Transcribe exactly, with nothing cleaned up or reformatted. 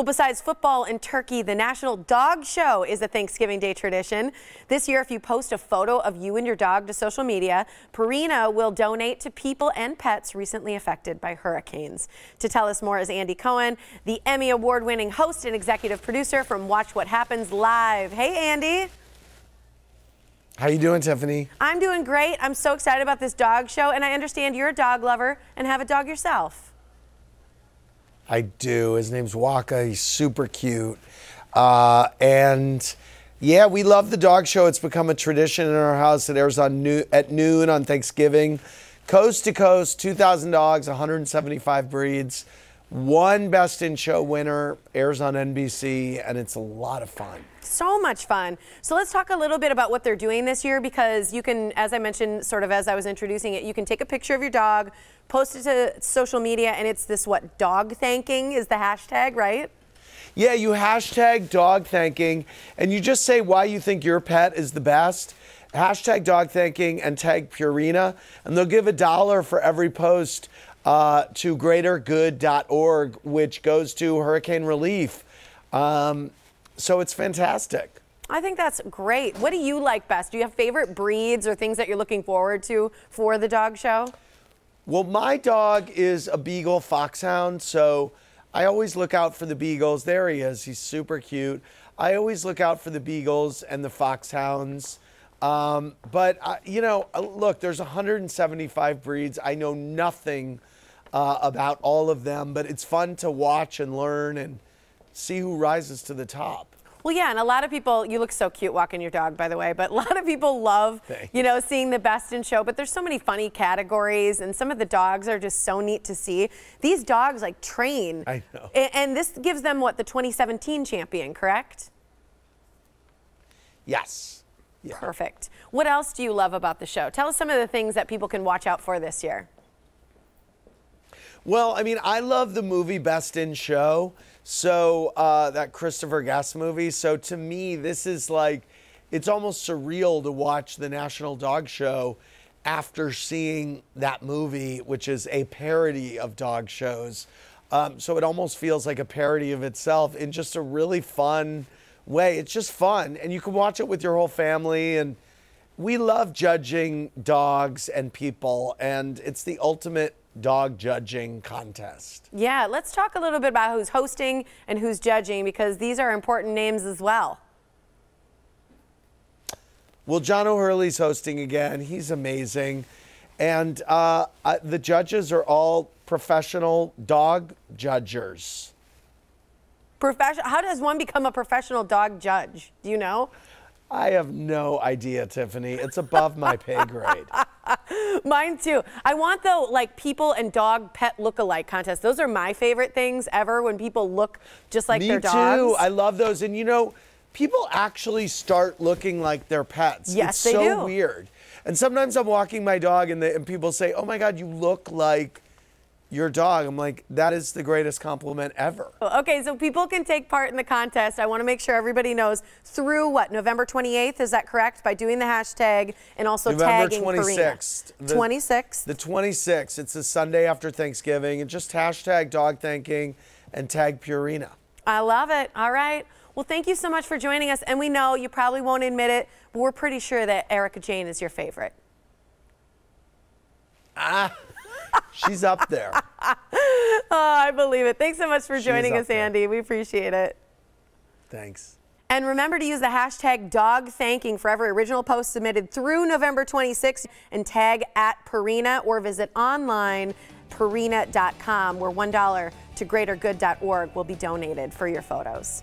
Well, besides football and turkey, the National Dog Show is a Thanksgiving Day tradition. This year, if you post a photo of you and your dog to social media, Purina will donate to people and pets recently affected by hurricanes. To tell us more is Andy Cohen, the Emmy Award-winning host and executive producer from Watch What Happens Live. Hey, Andy. How you doing, Tiffany? I'm doing great. I'm so excited about this dog show, and I understand you're a dog lover and have a dog yourself. I do. His name's Waka. He's super cute. Uh, and yeah, we love the dog show. It's become a tradition in our house. It airs on no at noon on Thanksgiving. Coast to coast, two thousand dogs, one hundred seventy-five breeds. One Best in Show winner, airs on N B C, and it's a lot of fun. So much fun. So let's talk a little bit about what they're doing this year, because you can, as I mentioned, sort of as I was introducing it, you can take a picture of your dog, post it to social media, and it's this, what, dog thanking is the hashtag, right? Yeah, you hashtag dog thanking, and you just say why you think your pet is the best. Hashtag dog thanking and tag Purina, and they'll give a dollar for every post Uh, to greater good dot org, which goes to hurricane relief. Um, so it's fantastic. I think that's great. What do you like best? Do you have favorite breeds or things that you're looking forward to for the dog show? Well, my dog is a beagle foxhound, so I always look out for the beagles. There he is. He's super cute. I always look out for the beagles and the foxhounds. Um, but, uh, you know, look, there's one hundred seventy-five breeds. I know nothing uh, about all of them, but it's fun to watch and learn and see who rises to the top. Well, yeah, and a lot of people, you look so cute walking your dog, by the way, but a lot of people love, Thanks. you know, seeing the Best in Show, but there's so many funny categories, and some of the dogs are just so neat to see. These dogs, like, train. I know. And, and this gives them, what, the twenty seventeen champion, correct? Yes. Yeah. Perfect. What else do you love about the show? Tell us some of the things that people can watch out for this year. Well, I mean, I love the movie Best in Show, so uh, that Christopher Guest movie. So to me, this is like, it's almost surreal to watch the National Dog Show after seeing that movie, which is a parody of dog shows. Um, so it almost feels like a parody of itself in just a really fun way. It's just fun, and you can watch it with your whole family, and we love judging dogs and people, and it's the ultimate dog judging contest. Yeah, let's talk a little bit about who's hosting and who's judging, because these are important names as well. Well, John O'Hurley's hosting again. He's amazing, and uh, uh, the judges are all professional dog judgers. Profession, how does one become a professional dog judge? Do you know? I have no idea, Tiffany. It's above my pay grade. Mine too. I want, though, like people and dog pet look-alike contests. Those are my favorite things ever, when people look just like Me their dogs. Me too. I love those. And you know, people actually start looking like their pets. Yes, it's they so do. so weird. And sometimes I'm walking my dog and, they, and people say, oh my God, you look like your dog. I'm like, that is the greatest compliment ever. Okay, so people can take part in the contest. I want to make sure everybody knows through what, November twenty-eighth, is that correct? By doing the hashtag and also tagging November twenty-sixth. The twenty-sixth. The twenty-sixth. It's the Sunday after Thanksgiving, and just hashtag DogThanking and tag Purina. I love it. All right. Well, thank you so much for joining us. And we know you probably won't admit it, but we're pretty sure that Erica Jane is your favorite. Ah. She's up there. Oh, I believe it. Thanks so much for joining us, Andy. We appreciate it. Thanks. And remember to use the hashtag DogThanking for every original post submitted through November twenty-sixth, and tag at Purina, or visit online purina dot com, where one dollar to greater good dot org will be donated for your photos.